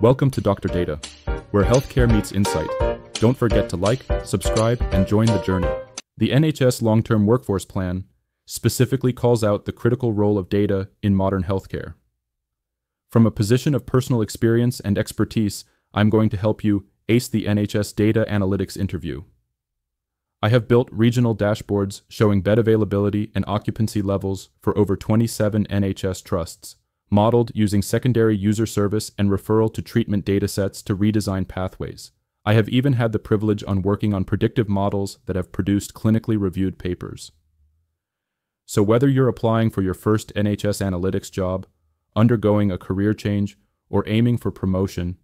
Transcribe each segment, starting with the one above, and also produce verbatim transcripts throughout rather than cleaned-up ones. Welcome to Doctor Data, where healthcare meets insight. Don't forget to like, subscribe, and join the journey. The N H S Long-Term Workforce Plan specifically calls out the critical role of data in modern healthcare. From a position of personal experience and expertise, I'm going to help you ace the N H S data analytics interview. I have built regional dashboards showing bed availability and occupancy levels for over twenty-seven N H S trusts, modeled using Secondary Uses Service and Referral to Treatment datasets to redesign pathways. I have even had the privilege on working on predictive models that have produced clinically reviewed papers. So whether you're applying for your first N H S analytics job, undergoing a career change, or aiming for promotion,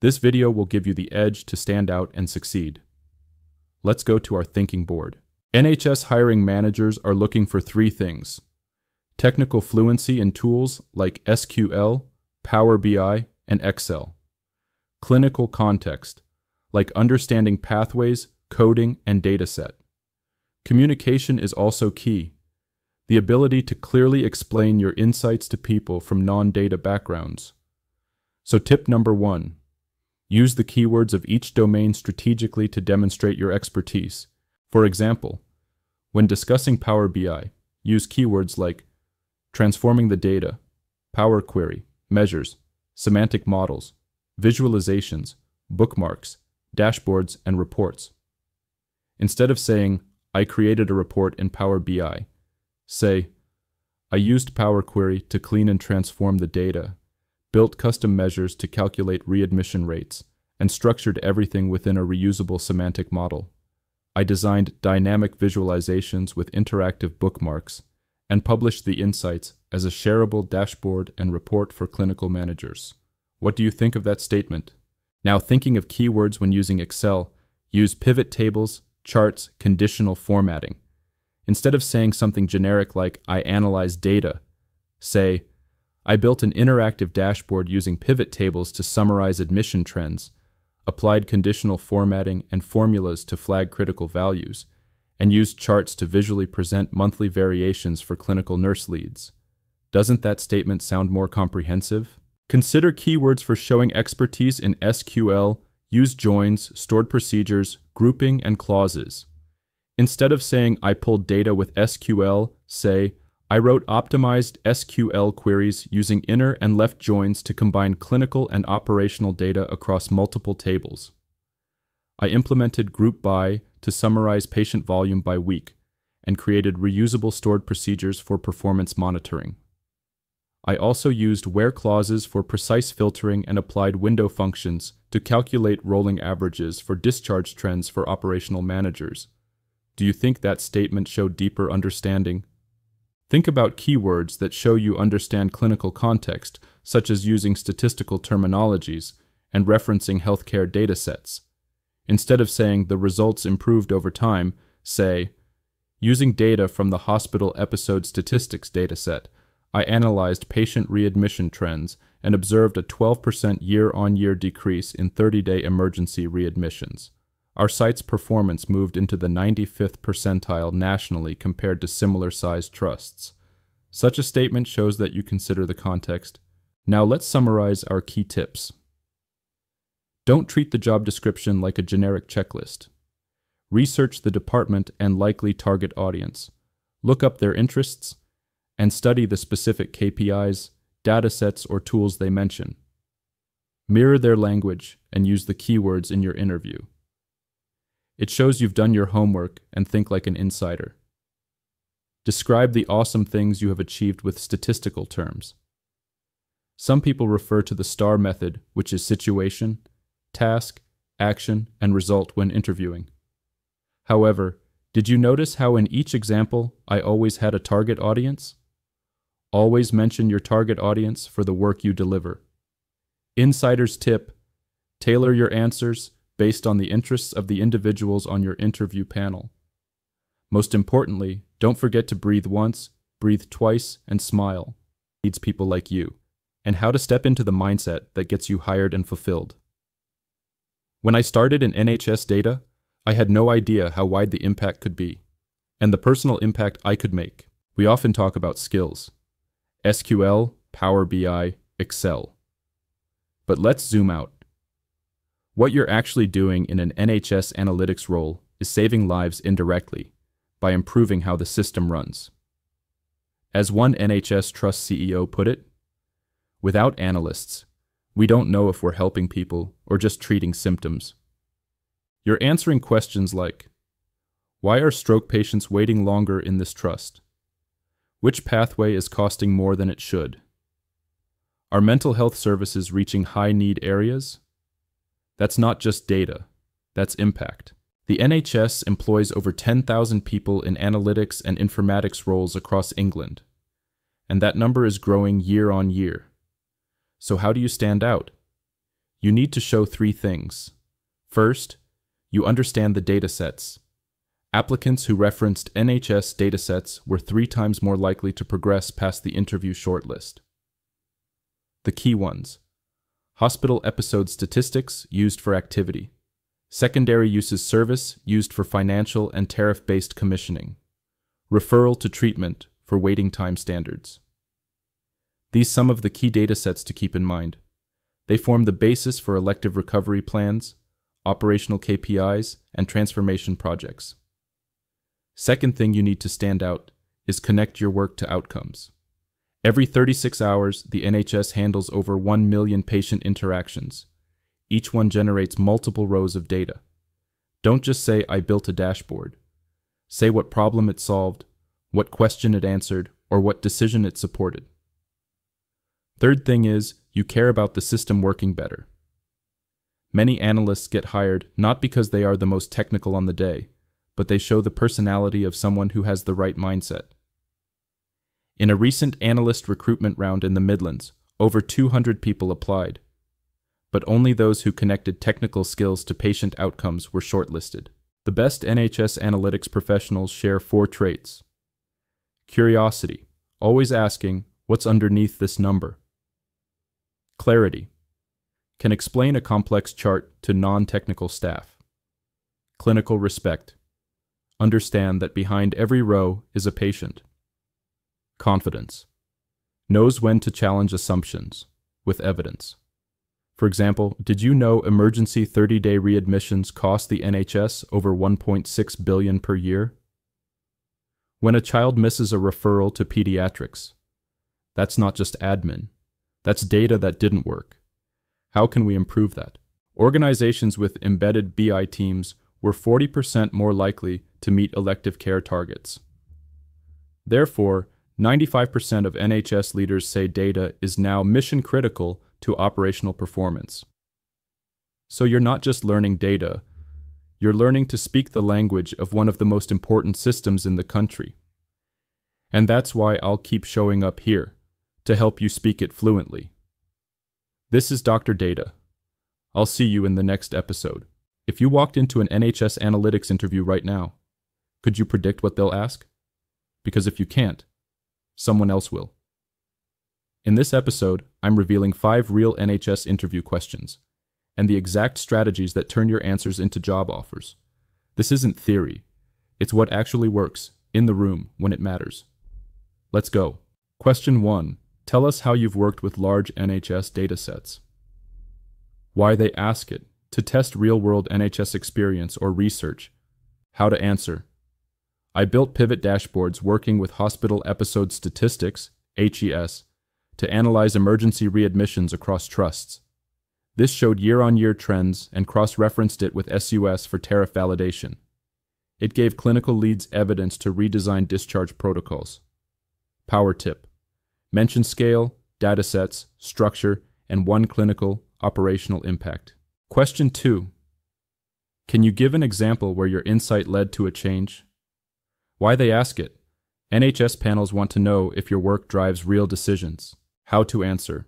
this video will give you the edge to stand out and succeed. Let's go to our thinking board. N H S hiring managers are looking for three things: technical fluency in tools like S Q L, Power B I, and Excel. Clinical context, like understanding pathways, coding, and dataset. Communication is also key. The ability to clearly explain your insights to people from non-data backgrounds. So tip number one, use the keywords of each domain strategically to demonstrate your expertise. For example, when discussing Power B I, use keywords like transforming the data, Power Query, measures, semantic models, visualizations, bookmarks, dashboards, and reports. Instead of saying, I created a report in Power B I, say, I used Power Query to clean and transform the data, built custom measures to calculate readmission rates, and structured everything within a reusable semantic model. I designed dynamic visualizations with interactive bookmarks, and published the insights as a shareable dashboard and report for clinical managers. What do you think of that statement? Now, thinking of keywords when using Excel, use pivot tables, charts, conditional formatting. Instead of saying something generic like, I analyze data, say, I built an interactive dashboard using pivot tables to summarize admission trends, applied conditional formatting and formulas to flag critical values, and used charts to visually present monthly variations for clinical nurse leads. Doesn't that statement sound more comprehensive? Consider keywords for showing expertise in S Q L, use joins, stored procedures, grouping, and clauses. Instead of saying, I pulled data with S Q L, say, I wrote optimized S Q L queries using inner and left joins to combine clinical and operational data across multiple tables. I implemented group by to summarize patient volume by week, and created reusable stored procedures for performance monitoring. I also used where clauses for precise filtering and applied window functions to calculate rolling averages for discharge trends for operational managers. Do you think that statement showed deeper understanding? Think about keywords that show you understand clinical context, such as using statistical terminologies and referencing healthcare datasets. Instead of saying the results improved over time, say, using data from the Hospital Episode Statistics dataset, I analyzed patient readmission trends and observed a twelve percent year-on-year decrease in thirty-day emergency readmissions. Our site's performance moved into the ninety-fifth percentile nationally compared to similar-sized trusts. Such a statement shows that you consider the context. Now let's summarize our key tips. Don't treat the job description like a generic checklist. Research the department and likely target audience. Look up their interests and study the specific K P Is, datasets, or tools they mention. Mirror their language and use the keywords in your interview. It shows you've done your homework and think like an insider. Describe the awesome things you have achieved with statistical terms. Some people refer to the STAR method, which is situation, task, action, and result when interviewing. However, did you notice how in each example I always had a target audience? Always mention your target audience for the work you deliver. Insider's tip: tailor your answers based on the interests of the individuals on your interview panel. Most importantly, don't forget to breathe once, breathe twice, and smile. It needs people like you, and how to step into the mindset that gets you hired and fulfilled. When I started in N H S data, I had no idea how wide the impact could be, and the personal impact I could make. We often talk about skills: S Q L, Power B I, Excel. But let's zoom out. What you're actually doing in an N H S analytics role is saving lives indirectly by improving how the system runs. As one N H S Trust C E O put it, "Without analysts, we don't know if we're helping people or just treating symptoms." You're answering questions like, why are stroke patients waiting longer in this trust? Which pathway is costing more than it should? Are mental health services reaching high-need areas? That's not just data, that's impact. The N H S employs over ten thousand people in analytics and informatics roles across England, and that number is growing year on year. So how do you stand out? You need to show three things. First, you understand the datasets. Applicants who referenced N H S datasets were three times more likely to progress past the interview shortlist. The key ones: Hospital Episode Statistics, used for activity; Secondary Uses Service, used for financial and tariff-based commissioning; Referral to Treatment, for waiting time standards. These are some of the key datasets to keep in mind. They form the basis for elective recovery plans, operational K P Is, and transformation projects. Second thing you need to stand out is connect your work to outcomes. Every thirty-six hours, the N H S handles over one million patient interactions. Each one generates multiple rows of data. Don't just say, I built a dashboard. Say what problem it solved, what question it answered, or what decision it supported. Third thing is, you care about the system working better. Many analysts get hired not because they are the most technical on the day, but they show the personality of someone who has the right mindset. In a recent analyst recruitment round in the Midlands, over two hundred people applied, but only those who connected technical skills to patient outcomes were shortlisted. The best N H S analytics professionals share four traits. Curiosity, always asking, what's underneath this number? Clarity, can explain a complex chart to non-technical staff. Clinical respect, understand that behind every row is a patient. Confidence, knows when to challenge assumptions with evidence. For example, did you know emergency thirty-day readmissions cost the N H S over one point six billion dollars per year? When a child misses a referral to pediatrics, that's not just admin. That's data that didn't work. How can we improve that? Organizations with embedded B I teams were forty percent more likely to meet elective care targets. Therefore, ninety-five percent of N H S leaders say data is now mission critical to operational performance. So you're not just learning data, you're learning to speak the language of one of the most important systems in the country. And that's why I'll keep showing up here, to help you speak it fluently. This is Doctor Data. I'll see you in the next episode. If you walked into an N H S analytics interview right now, could you predict what they'll ask? Because if you can't, someone else will. In this episode, I'm revealing five real N H S interview questions and the exact strategies that turn your answers into job offers. This isn't theory. It's what actually works in the room when it matters. Let's go. Question one. Tell us how you've worked with large N H S datasets. Why they ask it, to test real-world N H S experience or research. How to answer. I built pivot dashboards working with Hospital Episode Statistics, H E S, to analyze emergency readmissions across trusts. This showed year-on-year trends and cross-referenced it with S U S for tariff validation. It gave clinical leads evidence to redesign discharge protocols. Power tip. Mention scale, datasets, structure, and one clinical, operational impact. Question two. Can you give an example where your insight led to a change? Why they ask it. N H S panels want to know if your work drives real decisions. How to answer.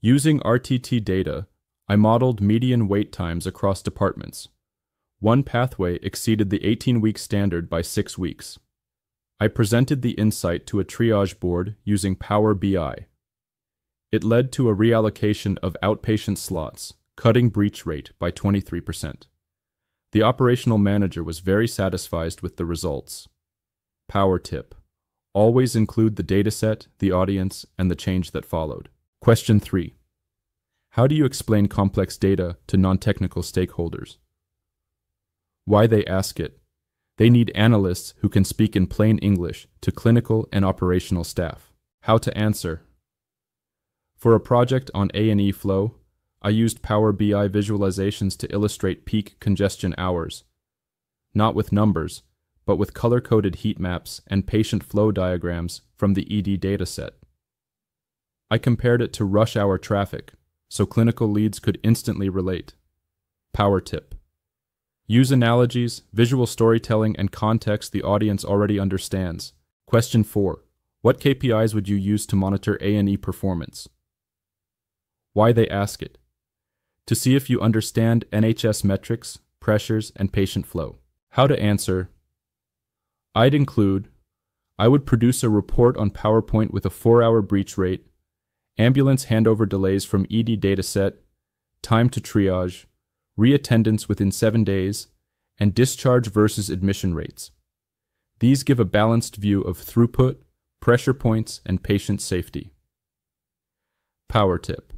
Using R T T data, I modeled median wait times across departments. One pathway exceeded the eighteen-week standard by six weeks. I presented the insight to a triage board using Power B I. It led to a reallocation of outpatient slots, cutting breach rate by twenty-three percent. The operational manager was very satisfied with the results. Power tip. Always include the dataset, the audience, and the change that followed. Question three. How do you explain complex data to non-technical stakeholders? Why they ask it. They need analysts who can speak in plain English to clinical and operational staff. How to answer. For a project on A and E flow, I used Power B I visualizations to illustrate peak congestion hours, not with numbers, but with color-coded heat maps and patient flow diagrams from the E D dataset. I compared it to rush hour traffic, so clinical leads could instantly relate. Power tip. Use analogies, visual storytelling, and context the audience already understands. Question four. What K P Is would you use to monitor A and E performance? Why they ask it. To see if you understand N H S metrics, pressures, and patient flow. How to answer. I'd include, I would produce a report on PowerPoint with a four-hour breach rate, ambulance handover delays from E D dataset, time to triage, reattendance within seven days, and discharge versus admission rates. These give a balanced view of throughput, pressure points, and patient safety. Power tip.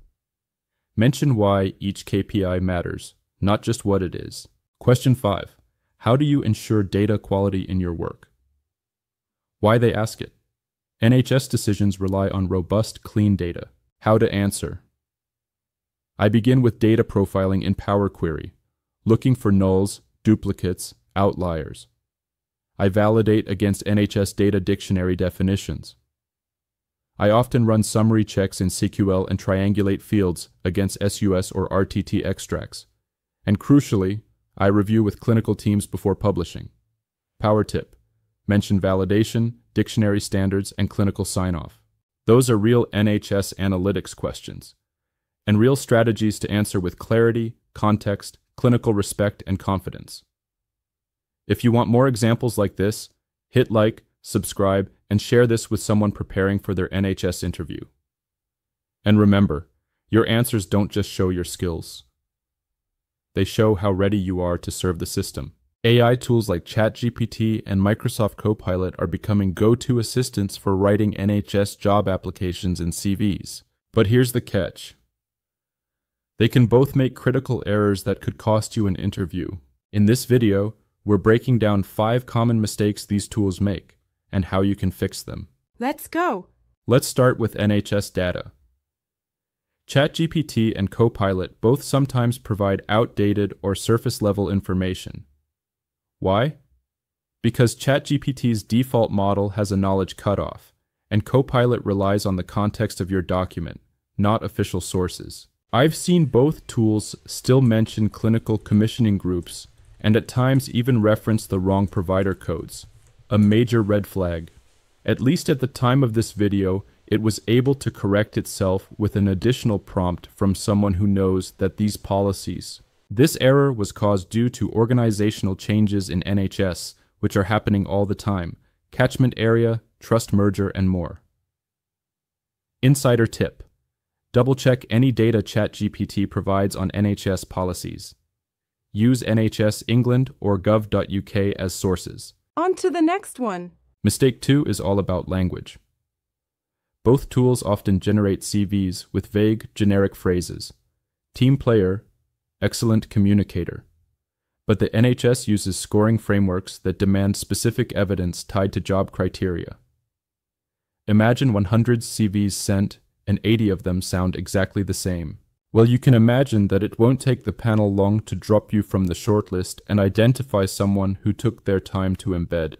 Mention why each K P I matters, not just what it is. Question five. How do you ensure data quality in your work? Why they ask it. N H S decisions rely on robust, clean data. How to answer. I begin with data profiling in Power Query, looking for nulls, duplicates, outliers. I validate against N H S data dictionary definitions. I often run summary checks in S Q L and triangulate fields against S U S or R T T extracts. And crucially, I review with clinical teams before publishing. Power tip. Mention validation, dictionary standards, and clinical sign-off. Those are real N H S analytics questions, and real strategies to answer with clarity, context, clinical respect, and confidence. If you want more examples like this, hit like, subscribe, and share this with someone preparing for their N H S interview. And remember, your answers don't just show your skills. They show how ready you are to serve the system. A I tools like ChatGPT and Microsoft Copilot are becoming go-to assistants for writing N H S job applications and C Vs. But here's the catch. They can both make critical errors that could cost you an interview. In this video, we're breaking down five common mistakes these tools make and how you can fix them. Let's go! Let's start with N H S data. ChatGPT and Copilot both sometimes provide outdated or surface-level information. Why? Because ChatGPT's default model has a knowledge cutoff, and Copilot relies on the context of your document, not official sources. I've seen both tools still mention clinical commissioning groups and at times even reference the wrong provider codes, a major red flag. At least at the time of this video, it was able to correct itself with an additional prompt from someone who knows that these policies. This error was caused due to organizational changes in N H S, which are happening all the time, catchment area, trust merger, and more. Insider tip. Double-check any data ChatGPT provides on N H S policies. Use N H S England or gov dot U K as sources. On to the next one. Mistake two is all about language. Both tools often generate C Vs with vague, generic phrases. Team player, excellent communicator. But the N H S uses scoring frameworks that demand specific evidence tied to job criteria. Imagine one hundred C Vs sent, and eighty of them sound exactly the same. Well, you can imagine that it won't take the panel long to drop you from the shortlist and identify someone who took their time to embed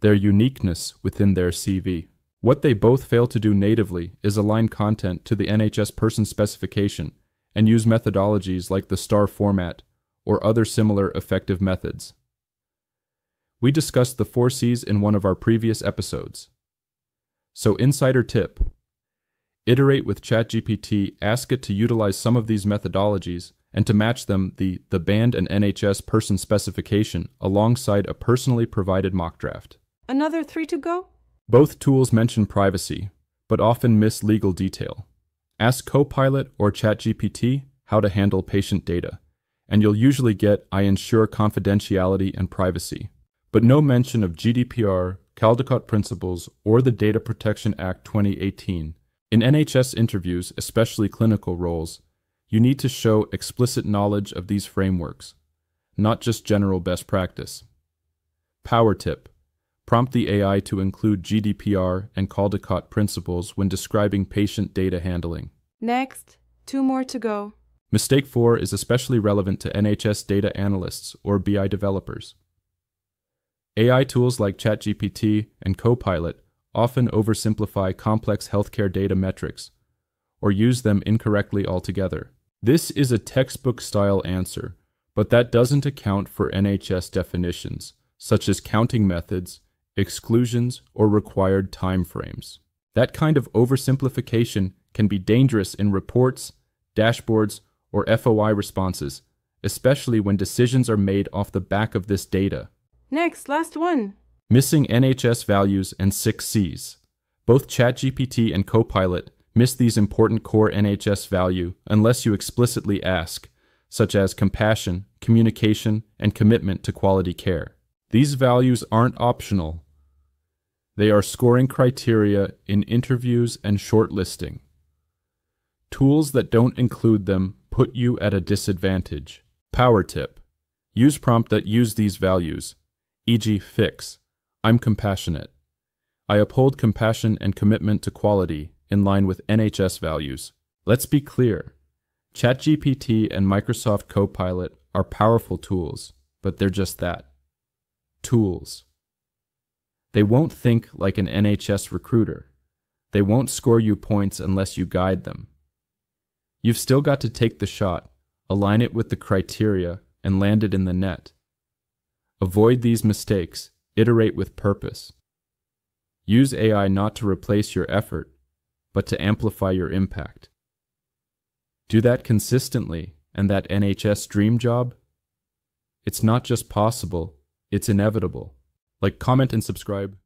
their uniqueness within their C V. What they both fail to do natively is align content to the N H S person specification and use methodologies like the STAR format or other similar effective methods. We discussed the four C's in one of our previous episodes. So, insider tip. Iterate with ChatGPT, ask it to utilize some of these methodologies and to match them the, the band and N H S person specification alongside a personally provided mock draft. Another three to go? Both tools mention privacy, but often miss legal detail. Ask Copilot or ChatGPT how to handle patient data, and you'll usually get, I ensure confidentiality and privacy, but no mention of G D P R, Caldicott principles, or the Data Protection Act twenty eighteen. In N H S interviews, especially clinical roles, you need to show explicit knowledge of these frameworks, not just general best practice. Power tip: prompt the A I to include G D P R and Caldicott principles when describing patient data handling. Next, two more to go. Mistake four is especially relevant to N H S data analysts or B I developers. A I tools like ChatGPT and Copilot often oversimplify complex healthcare data metrics or use them incorrectly altogether. This is a textbook-style answer, but that doesn't account for N H S definitions, such as counting methods, exclusions, or required timeframes. That kind of oversimplification can be dangerous in reports, dashboards, or F O I responses, especially when decisions are made off the back of this data. Next, last one. Missing N H S values and six C's. Both ChatGPT and Copilot miss these important core N H S value unless you explicitly ask, such as compassion, communication, and commitment to quality care. These values aren't optional. They are scoring criteria in interviews and shortlisting. Tools that don't include them put you at a disadvantage. Power tip: use prompts that use these values, for example fix, I'm compassionate. I uphold compassion and commitment to quality in line with N H S values. Let's be clear, ChatGPT and Microsoft Copilot are powerful tools, but they're just that, tools. They won't think like an N H S recruiter. They won't score you points unless you guide them. You've still got to take the shot, align it with the criteria, and land it in the net. Avoid these mistakes, iterate with purpose. Use A I not to replace your effort, but to amplify your impact. Do that consistently, and that N H S dream job? It's not just possible, it's inevitable. Like, comment, and subscribe.